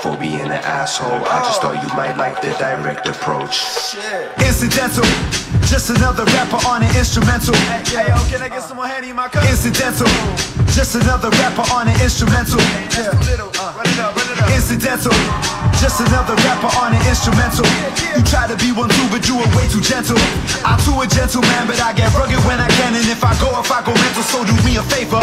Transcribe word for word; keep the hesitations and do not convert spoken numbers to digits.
For being an asshole, oh. I just thought you might like the direct approach. Shit. Incidental, just another rapper on an instrumental. Hey, hey, yo, can I get uh. some more handy in my cup? Incidental, just another rapper on an instrumental. Hey, just a little, uh. run it up, run it up. Incidental, just another rapper on an instrumental. Yeah, yeah. You try to be one too, but you are way too gentle. I'm too a gentleman, but I get rugged when I can. And if I go, if I go mental, so do me a favor.